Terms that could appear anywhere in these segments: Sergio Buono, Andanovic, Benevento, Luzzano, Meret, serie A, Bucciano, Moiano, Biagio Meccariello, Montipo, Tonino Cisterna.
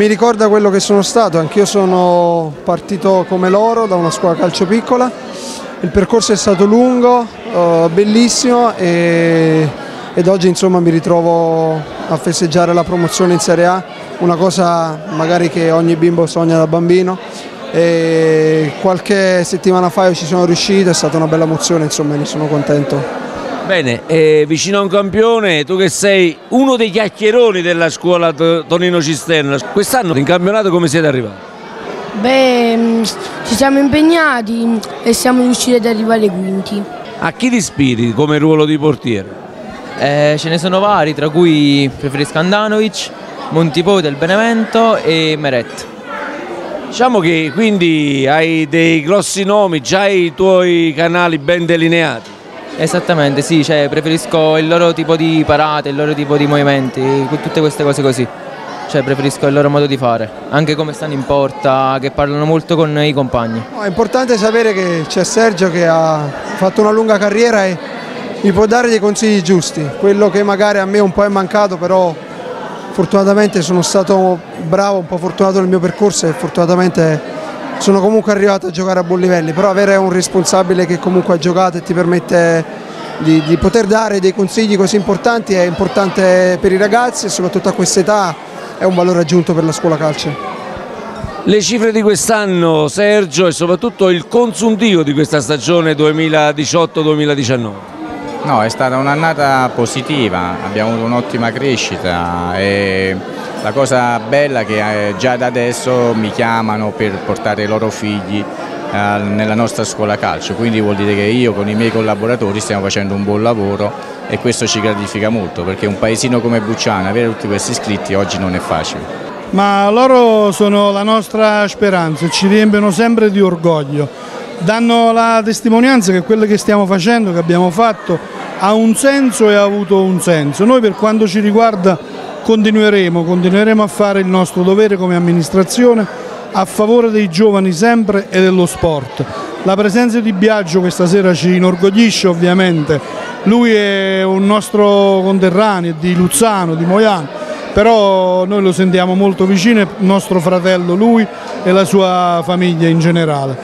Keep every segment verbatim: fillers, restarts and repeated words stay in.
mi ricorda quello che sono stato, anch'io sono partito come loro da una scuola calcio piccola, il percorso è stato lungo, eh, bellissimo e, ed oggi insomma mi ritrovo a festeggiare la promozione in Serie A, una cosa magari che ogni bimbo sogna da bambino e qualche settimana fa io ci sono riuscito, è stata una bella emozione, insomma ne sono contento. Bene, eh, vicino a un campione, tu che sei uno dei chiacchieroni della scuola Tonino Cisterna, quest'anno in campionato come siete arrivati? Beh, ci siamo impegnati e siamo riusciti ad arrivare ai quinti. A chi ti ispiri come ruolo di portiere? Eh, ce ne sono vari, tra cui preferisco Andanovic, Montipo del Benevento e Meret. Diciamo che quindi hai dei grossi nomi, già i tuoi canali ben delineati. Esattamente, sì, cioè preferisco il loro tipo di parate, il loro tipo di movimenti, tutte queste cose così, cioè preferisco il loro modo di fare, anche come stanno in porta, che parlano molto con i compagni. È importante sapere che c'è Sergio che ha fatto una lunga carriera e mi può dare dei consigli giusti, quello che magari a me un po' è mancato, però fortunatamente sono stato bravo, un po' fortunato nel mio percorso e fortunatamente sono comunque arrivato a giocare a buon livello, però avere un responsabile che comunque ha giocato e ti permette di, di poter dare dei consigli così importanti è importante per i ragazzi e soprattutto a questa età è un valore aggiunto per la scuola calcio. Le cifre di quest'anno, Sergio, e soprattutto il consuntivo di questa stagione duemiladiciotto duemiladiciannove? No, è stata un'annata positiva, abbiamo avuto un'ottima crescita e la cosa bella è che già da adesso mi chiamano per portare i loro figli nella nostra scuola calcio, quindi vuol dire che io con i miei collaboratori stiamo facendo un buon lavoro e questo ci gratifica molto, perché un paesino come Bucciano, avere tutti questi iscritti oggi non è facile. Ma loro sono la nostra speranza, ci riempiono sempre di orgoglio, danno la testimonianza che quello che stiamo facendo, che abbiamo fatto, ha un senso e ha avuto un senso. Noi per quanto ci riguarda Continueremo, continueremo a fare il nostro dovere come amministrazione a favore dei giovani sempre e dello sport. La presenza di Biagio questa sera ci inorgoglisce ovviamente, lui è un nostro conterraneo di Luzzano, di Moiano, però noi lo sentiamo molto vicino, è nostro fratello lui e la sua famiglia in generale.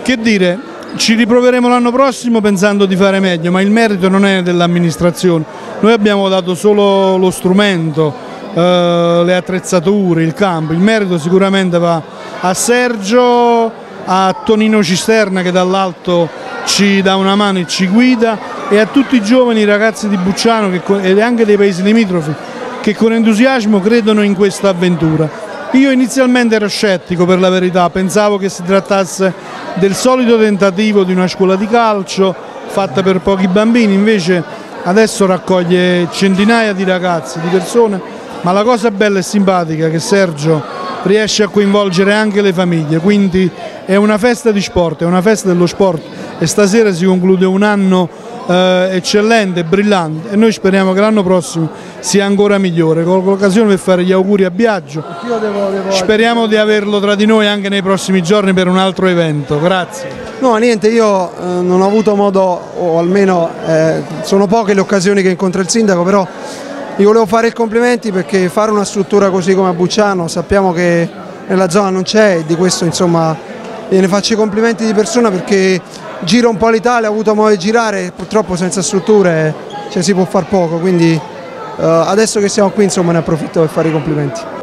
Che dire, ci riproveremo l'anno prossimo pensando di fare meglio, ma il merito non è dell'amministrazione. Noi abbiamo dato solo lo strumento, eh, le attrezzature, il campo, il merito sicuramente va a Sergio, a Tonino Cisterna che dall'alto ci dà una mano e ci guida e a tutti i giovani ragazzi di Bucciano e anche dei paesi limitrofi che con entusiasmo credono in questa avventura. Io inizialmente ero scettico per la verità, pensavo che si trattasse del solito tentativo di una scuola di calcio fatta per pochi bambini, invece adesso raccoglie centinaia di ragazzi, di persone, ma la cosa bella e simpatica è che Sergio riesce a coinvolgere anche le famiglie, quindi è una festa di sport, è una festa dello sport e stasera si conclude un anno eh, eccellente, brillante e noi speriamo che l'anno prossimo sia ancora migliore. Colgo l'occasione per fare gli auguri a Biagio, speriamo di averlo tra di noi anche nei prossimi giorni per un altro evento, grazie. No, niente, io eh, non ho avuto modo, o almeno eh, sono poche le occasioni che incontro il sindaco, però gli volevo fare i complimenti perché fare una struttura così come a Bucciano sappiamo che nella zona non c'è e di questo insomma ne faccio i complimenti di persona perché giro un po' l'Italia, ho avuto modo di girare, purtroppo senza strutture cioè, si può far poco, quindi eh, adesso che siamo qui insomma ne approfitto per fare i complimenti.